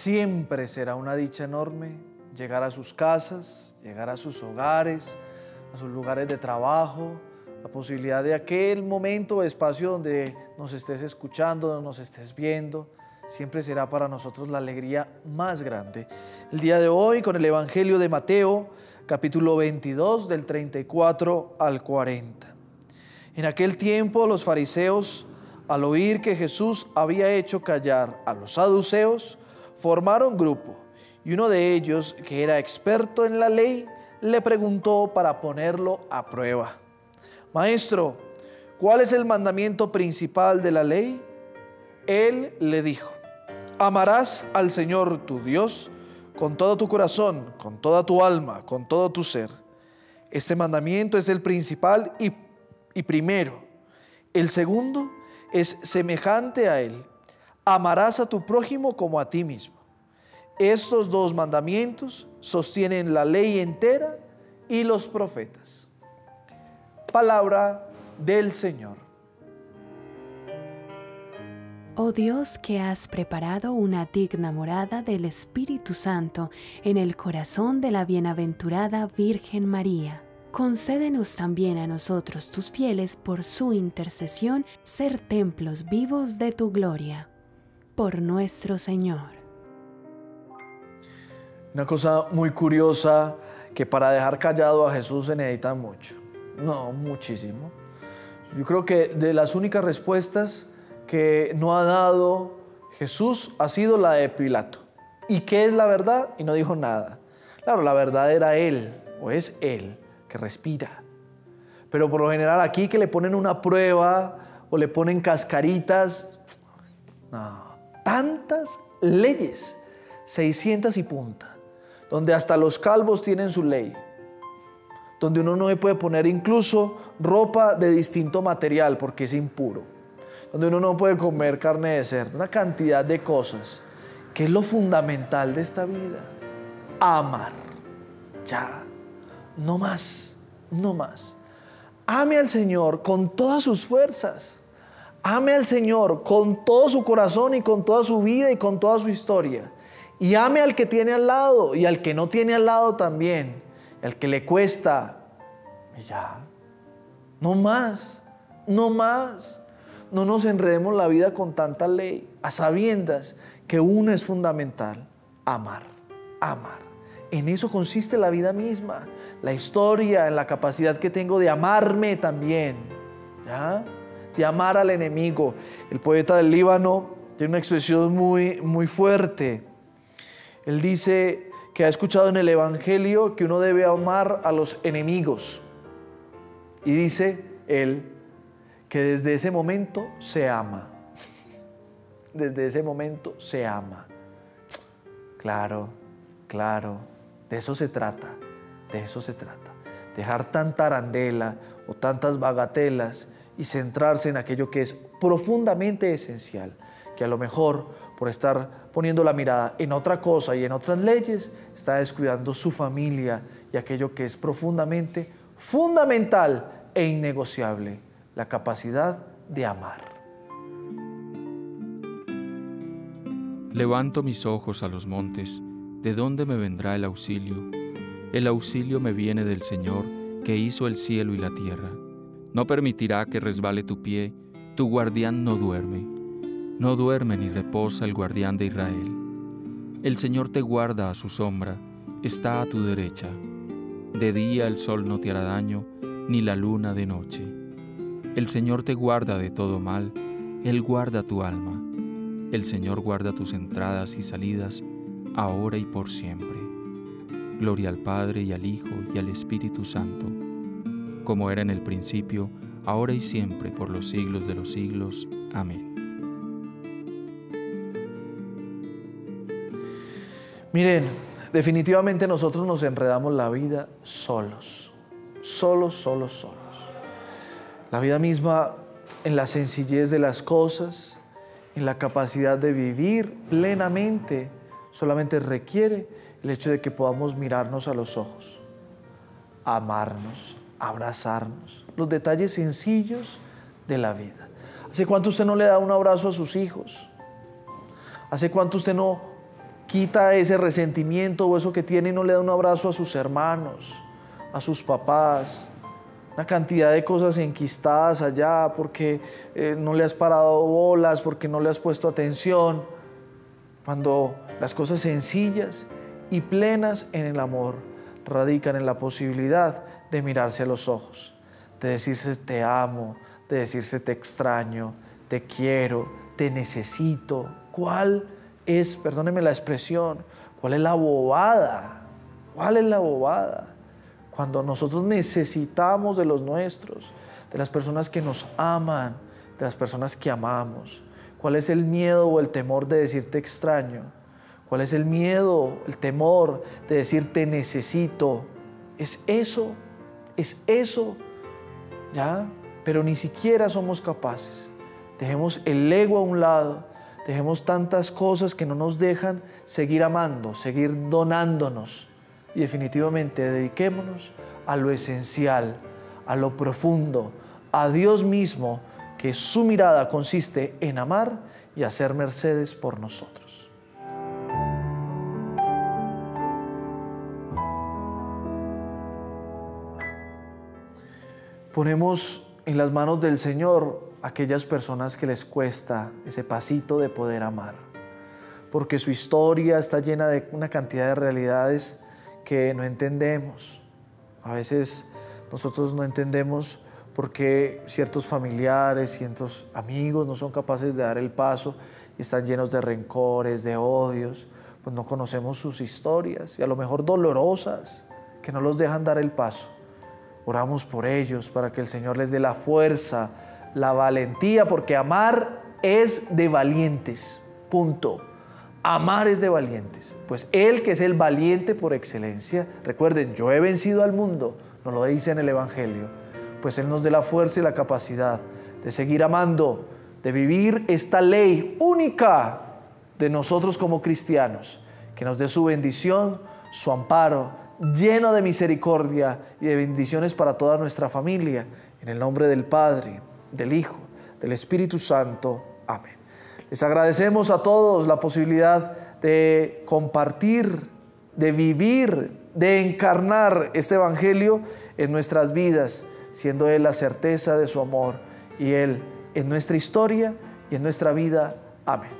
Siempre será una dicha enorme llegar a sus casas, llegar a sus hogares, a sus lugares de trabajo, la posibilidad de aquel momento o espacio donde nos estés escuchando, donde nos estés viendo. Siempre será para nosotros la alegría más grande. El día de hoy con el Evangelio de Mateo, capítulo 22, del 34 al 40. En aquel tiempo los fariseos, al oír que Jesús había hecho callar a los saduceos, formaron grupo, y uno de ellos, que era experto en la ley, le preguntó para ponerlo a prueba: «Maestro, ¿cuál es el mandamiento principal de la ley?». Él le dijo: «Amarás al Señor tu Dios con todo tu corazón, con toda tu alma, con todo tu ser. Este mandamiento es el principal y primero. El segundo es semejante a él: amarás a tu prójimo como a ti mismo. Estos dos mandamientos sostienen la ley entera y los profetas». Palabra del Señor. Oh Dios, que has preparado una digna morada del Espíritu Santo en el corazón de la bienaventurada Virgen María, concédenos también a nosotros, tus fieles, por su intercesión, ser templos vivos de tu gloria. Por nuestro Señor. Una cosa muy curiosa, que para dejar callado a Jesús se necesita mucho. No, muchísimo. Yo creo que de las únicas respuestas que no ha dado Jesús ha sido la de Pilato. ¿Y qué es la verdad? Y no dijo nada. Claro, la verdad era él, o es él, que respira. Pero por lo general aquí que le ponen una prueba o le ponen cascaritas. No, tantas leyes, 600 y punta, donde hasta los calvos tienen su ley, donde uno no se puede poner incluso ropa de distinto material porque es impuro, donde uno no puede comer carne de cerdo, una cantidad de cosas. ¿Qué es lo fundamental de esta vida? Amar. Ya, no más, no más. Ame al Señor con todas sus fuerzas. Ame al Señor con todo su corazón y con toda su vida y con toda su historia. Y ame al que tiene al lado y al que no tiene al lado también. Al que le cuesta. Y ya. No más. No más. No nos enredemos la vida con tanta ley, a sabiendas que uno es fundamental: amar. Amar. En eso consiste la vida misma. La historia, en la capacidad que tengo de amarme también. ¿Ya? De amar al enemigo. El poeta del Líbano tiene una expresión muy fuerte. Él dice que ha escuchado en el Evangelio que uno debe amar a los enemigos. Y dice él que desde ese momento se ama. Desde ese momento se ama. Claro, claro. De eso se trata. De eso se trata. Dejar tanta arandela o tantas bagatelas y centrarse en aquello que es profundamente esencial, que a lo mejor por estar poniendo la mirada en otra cosa y en otras leyes, está descuidando su familia y aquello que es profundamente fundamental e innegociable: la capacidad de amar. Levanto mis ojos a los montes, ¿de dónde me vendrá el auxilio? El auxilio me viene del Señor, que hizo el cielo y la tierra. No permitirá que resbale tu pie, tu guardián no duerme. No duerme ni reposa el guardián de Israel. El Señor te guarda a su sombra, está a tu derecha. De día el sol no te hará daño, ni la luna de noche. El Señor te guarda de todo mal, Él guarda tu alma. El Señor guarda tus entradas y salidas, ahora y por siempre. Gloria al Padre, y al Hijo, y al Espíritu Santo, como era en el principio, ahora y siempre, por los siglos de los siglos. Amén. Miren, definitivamente nosotros nos enredamos la vida solos. Solos. La vida misma en la sencillez de las cosas, en la capacidad de vivir plenamente, solamente requiere el hecho de que podamos mirarnos a los ojos, amarnos, abrazarnos, los detalles sencillos de la vida. ¿Hace cuánto usted no le da un abrazo a sus hijos? ¿Hace cuánto usted no quita ese resentimiento o eso que tiene y no le da un abrazo a sus hermanos, a sus papás, una cantidad de cosas enquistadas allá porque no le has parado bolas, porque no le has puesto atención, cuando las cosas sencillas y plenas en el amor radican en la posibilidad de mirarse a los ojos, de decirse te amo, de decirse te extraño, te quiero, te necesito. ¿Cuál es, perdóneme la expresión, cuál es la bobada? ¿Cuál es la bobada? Cuando nosotros necesitamos de los nuestros, de las personas que nos aman, de las personas que amamos. ¿Cuál es el miedo o el temor de decirte extraño? ¿Cuál es el miedo, el temor de decirte necesito? Es eso, ¿ya? Pero ni siquiera somos capaces. Dejemos el ego a un lado, dejemos tantas cosas que no nos dejan seguir amando, seguir donándonos. Y definitivamente dediquémonos a lo esencial, a lo profundo, a Dios mismo, que su mirada consiste en amar y hacer mercedes por nosotros. Ponemos en las manos del Señor aquellas personas que les cuesta ese pasito de poder amar, porque su historia está llena de una cantidad de realidades que no entendemos. A veces nosotros no entendemos por qué ciertos familiares, ciertos amigos no son capaces de dar el paso y están llenos de rencores, de odios, pues no conocemos sus historias y a lo mejor dolorosas que no los dejan dar el paso. Oramos por ellos para que el Señor les dé la fuerza, la valentía, porque amar es de valientes, punto. Amar es de valientes, pues Él que es el valiente por excelencia, recuerden, yo he vencido al mundo, nos lo dice en el Evangelio, pues Él nos dé la fuerza y la capacidad de seguir amando, de vivir esta ley única de nosotros como cristianos, que nos dé su bendición, su amparo, lleno de misericordia y de bendiciones para toda nuestra familia. En el nombre del Padre, del Hijo, del Espíritu Santo. Amén. Les agradecemos a todos la posibilidad de compartir, de vivir, de encarnar este Evangelio en nuestras vidas, siendo Él la certeza de su amor y Él en nuestra historia y en nuestra vida. Amén.